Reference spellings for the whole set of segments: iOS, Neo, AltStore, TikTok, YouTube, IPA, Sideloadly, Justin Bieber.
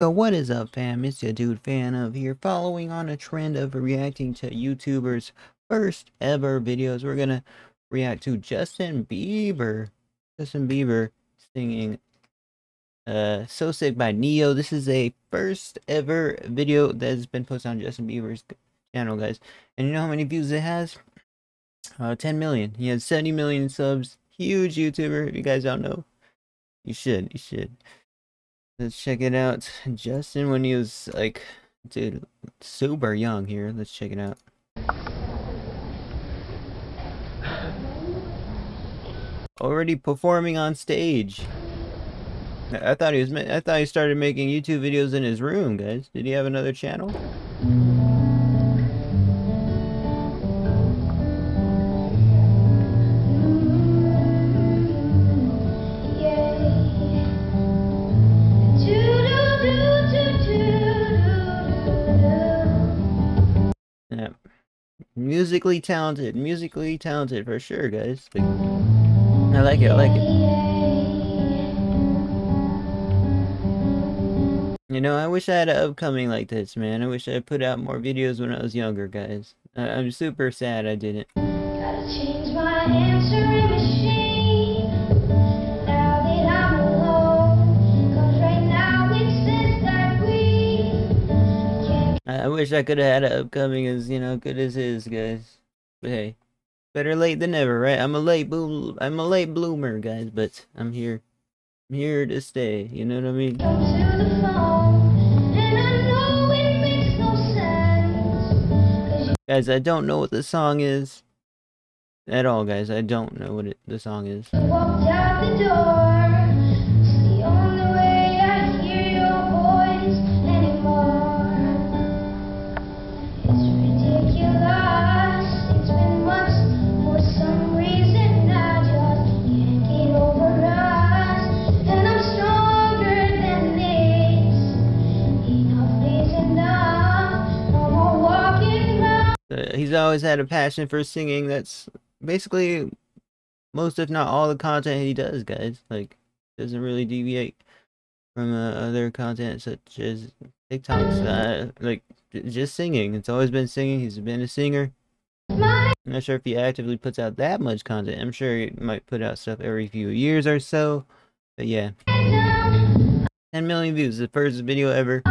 So what is up, fam? It's your dude Fan of here, following on a trend of reacting to YouTubers' first ever videos. We're gonna react to Justin Bieber singing So Sick by Neo. This is a first ever video that has been posted on Justin Bieber's channel, guys, and you know how many views it has? 10 million. He has 70 million subs. Huge YouTuber. If you guys don't know, you should. Let's check it out. Justin, when he was like, dude, super young here. Let's check it out. Already performing on stage. I thought he started making YouTube videos in his room, guys. Did he have another channel? Musically talented for sure, guys. Like, I like it. You know, I wish I had an upcoming like this, man. I wish I put out more videos when I was younger, guys. I'm super sad I didn't. Gotta change my answering machine now that I'm alone, 'cause right now it says that we can't. I wish I could have had an upcoming as, you know, good as his, guys. But hey, better late than never, right? I'm a late bloomer, guys, but I'm here to stay. You know what I mean? Guys, I don't know what the song is at all, guys. I don't know what the song is. I walked out the door. It's the only way I hear your voice anymore. It's ridiculous. He's always had a passion for singing. That's basically most, if not all, the content he does, guys. Like, doesn't really deviate from other content such as TikToks. Like, just singing. It's always been singing. He's been a singer. I'm not sure if he actively puts out that much content. I'm sure he might put out stuff every few years or so. But yeah, 10 million views. The first video ever.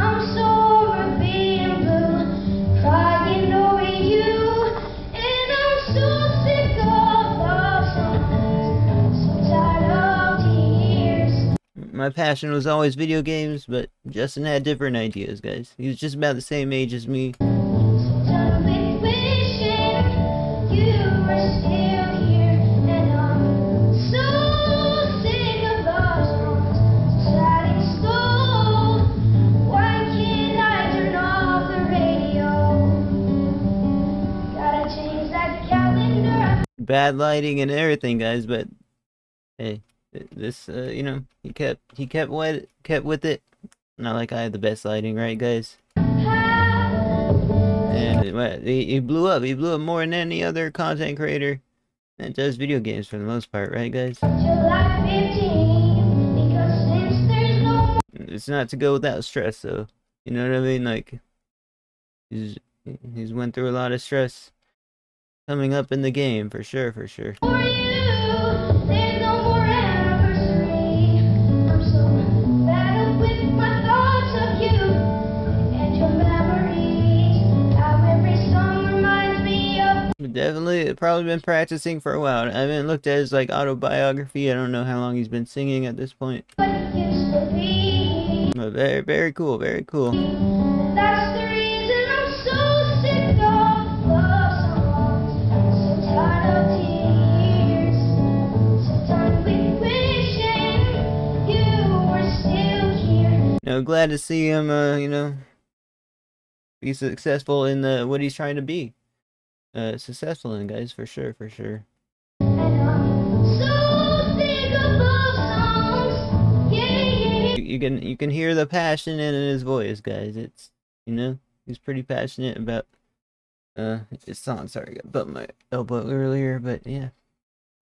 My passion was always video games, but Justin had different ideas, guys. He was just about the same age as me. Bad lighting and everything, guys, but hey. This, you know, he kept with it. Not like I had the best lighting, right, guys? And he blew up more than any other content creator that does video games for the most part, right, guys? It's not to go without stress, though. You know what I mean? Like, he's went through a lot of stress coming up in the game, for sure, for sure. Definitely, probably been practicing for a while. I haven't looked at his like autobiography. I don't know how long he's been singing at this point. But very, very cool, very cool. That's the reason I'm so sick of love songs. I'm so tired of tears. Sometimes we wishing you were still here. You know, glad to see him, you know, be successful in the what he's trying to be. Successful in, guys, for sure, for sure. You can hear the passion in his voice, guys. It's, you know, he's pretty passionate about his song. Sorry, I bumped my elbow earlier, but yeah,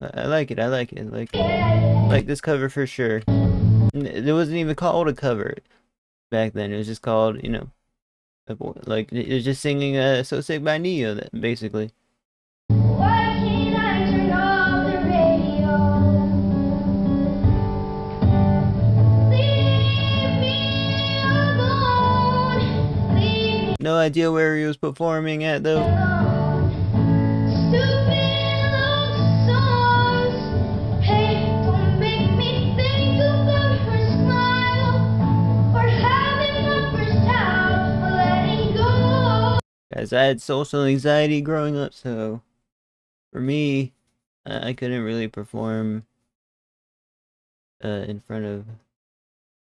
I like this cover for sure. It wasn't even called a cover back then. It was just called, you know, like, it was just singing So Sick by Neo, basically. No idea where he was performing at though. Guys, I had social anxiety growing up, so for me, I couldn't really perform in front of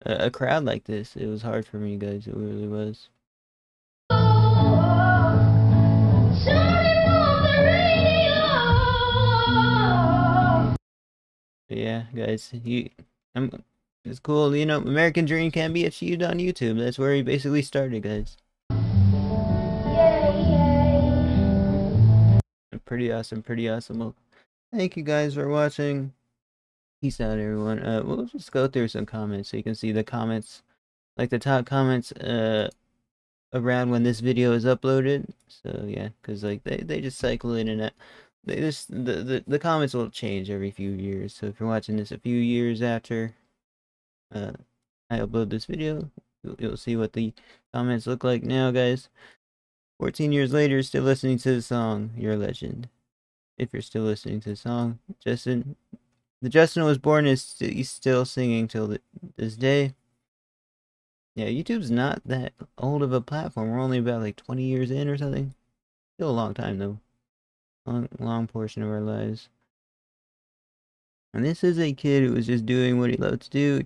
a crowd like this. It was hard for me, guys. It really was. Yeah, guys, it's cool, you know, American Dream can be achieved on YouTube. That's where he basically started, guys. Yay. Pretty awesome, pretty awesome. Well, thank you guys for watching. Peace out, everyone. We'll just go through some comments so you can see the comments, like the top comments, around when this video is uploaded. So yeah, because like they just cycle in and out. They just the comments will change every few years. So if you're watching this a few years after I upload this video, you'll see what the comments look like now, guys. 14 years later, still listening to the song. You're a legend. If you're still listening to the song, Justin, the Justin was born is he's still singing till this day. Yeah, YouTube's not that old of a platform. We're only about like 20 years in or something. Still a long time though. Long portion of our lives. And this is a kid who was just doing what he loved to do,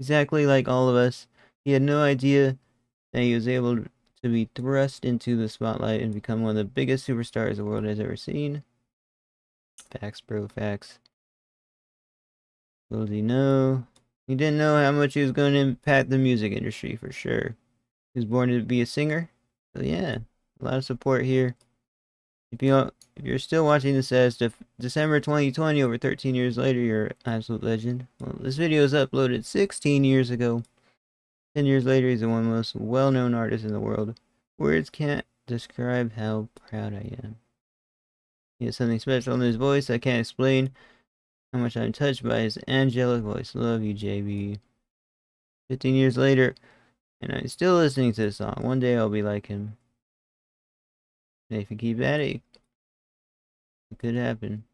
exactly like all of us. He had no idea that he was able to be thrust into the spotlight and become one of the biggest superstars the world has ever seen. Facts, bro, facts. Little did he know. He didn't know how much he was going to impact the music industry, for sure. He was born to be a singer. So yeah, a lot of support here. If you're still watching this as December 2020, over 13 years later, you're an absolute legend. Well, this video was uploaded 16 years ago. 10 years later, he's the one most well-known artist in the world. Words can't describe how proud I am. He has something special in his voice. I can't explain how much I'm touched by his angelic voice. Love you, JB. 15 years later, and I'm still listening to this song. One day I'll be like him. And if you keep at it, it could happen.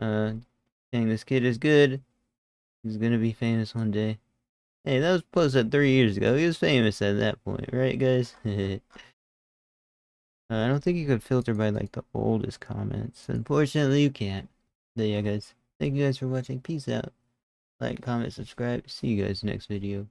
Dang, this kid is good. He's gonna be famous one day. Hey, that was posted 3 years ago. He was famous at that point, right, guys? I don't think you could filter by like the oldest comments. Unfortunately, you can't. But yeah, guys, thank you guys for watching. Peace out. Like, comment, subscribe. See you guys next video.